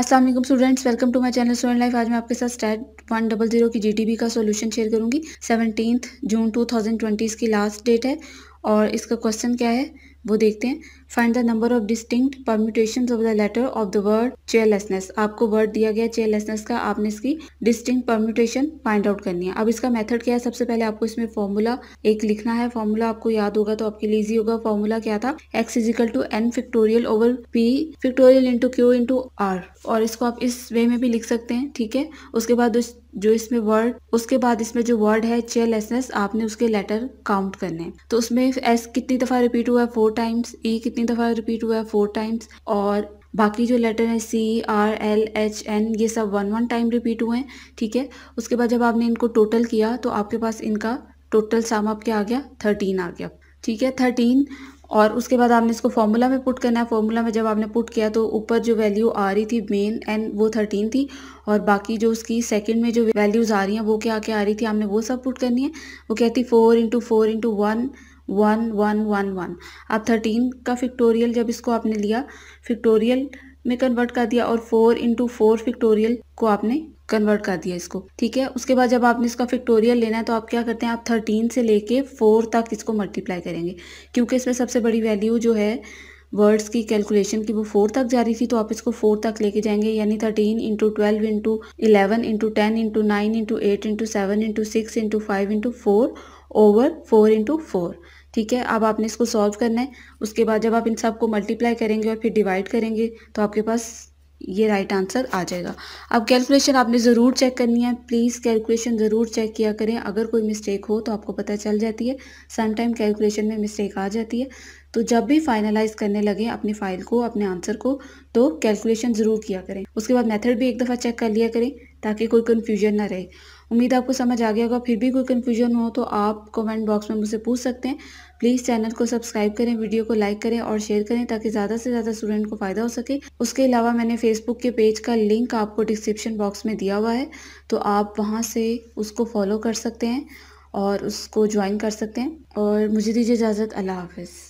अस्सलाम वालेकुम students, welcome to my channel student life. आज मैं आपके साथ स्टैट 100 की जीटीबी का सॉल्यूशन शेयर करूंगी। 17 जून 2020 इसकी लास्ट डेट है और इसका क्वेश्चन क्या है वो देखते हैं। Find the number of distinct permutations of the letter of the word chairlessness. आपको वर्ड दिया गया चेयरलेसनेस का, आपने इसकी डिस्टिंक्ट परम्यूटेशन फाइंड आउट करनी है। अब इसका मेथड क्या है, सबसे पहले आपको इसमें फॉर्मूला एक लिखना है। फॉर्मूला आपको याद होगा तो आपके लिए इजी होगा। फॉर्मूला क्या था, x = n⁴ / p⁴ × q × r। और इसको आप इस वे में भी लिख सकते हैं, ठीक है। उसके बाद इसमें जो वर्ड है चेयरलेसनेस, आपने उसके लेटर काउंट करने हैं। तो उसमें s कितनी दफा रिपीट हुआ है, 4 टाइम्स। e कितनी दफा रिपीट हुआ है, 4 टाइम्स। और बाकी जो लेटर है c, r, l, h, n, ये सब 1-1 टाइम रिपीट हुए हैं, ठीक है। उसके बाद जब आपने इनको टोटल किया तो आपके पास इनका टोटल सम आप क्या आ गया, 13 आ गया, ठीक है, 13। और उसके बाद आपने इसको फॉर्मूला में पुट करना है। फॉर्मूला में जब आपने पुट किया तो ऊपर जो वैल्यू आ रही थी मेन एन, वो 13 थी, और बाकी जो उसकी सेकंड में जो वैल्यूज़ आ रही हैं वो क्या आ रही थी, आपने वो सब पुट करनी है। वो क्या थी, 4 × 4 × 1 1 1 1 1। अब 13 का फैक्टोरियल, जब इसको आपने लिया फैक्टोरियल में कन्वर्ट कर दिया, और 4 × 4 फैक्टोरियल को आपने कन्वर्ट कर दिया इसको, ठीक है। उसके बाद जब आपने इसका फैक्टोरियल लेना है तो आप क्या करते हैं, आप 13 से लेके 4 तक इसको मल्टीप्लाई करेंगे, क्योंकि इसमें सबसे बड़ी वैल्यू जो है वर्ड्स की कैलकुलेशन की वो 4 तक जा रही थी, तो आप इसको 4 तक लेके जाएंगे। यानी 13 × 12 × 11 × 10 × 9 × 8 × 7 × 6 × 5 × 4 / 4 × 4, ठीक है। अब आपने इसको सॉल्व करना है। उसके बाद जब आप इन सबको मल्टीप्लाई करेंगे और फिर डिवाइड करेंगे तो आपके पास ये राइट आंसर आ जाएगा। अब कैलकुलेशन आपने ज़रूर चेक करनी है, प्लीज़ कैलकुलेशन ज़रूर चेक किया करें। अगर कोई मिस्टेक हो तो आपको पता चल जाती है, समटाइम कैलकुलेशन में मिस्टेक आ जाती है। तो जब भी फाइनलाइज करने लगे अपनी फाइल को, अपने आंसर को, तो कैलकुलेशन ज़रूर किया करें। उसके बाद मेथड भी एक दफ़ा चेक कर लिया करें ताकि कोई कन्फ्यूजन ना रहे। उम्मीद आपको समझ आ गया होगा। फिर भी कोई कन्फ्यूजन हो तो आप कमेंट बॉक्स में मुझसे पूछ सकते हैं। प्लीज़ चैनल को सब्सक्राइब करें, वीडियो को लाइक करें और शेयर करें ताकि ज़्यादा से ज़्यादा स्टूडेंट को फ़ायदा हो सके। उसके अलावा मैंने फेसबुक के पेज का लिंक आपको डिस्क्रिप्शन बॉक्स में दिया हुआ है, तो आप वहाँ से उसको फॉलो कर सकते हैं और उसको ज्वाइन कर सकते हैं। और मुझे दीजिए इजाज़त, अल्लाह हाफिज़।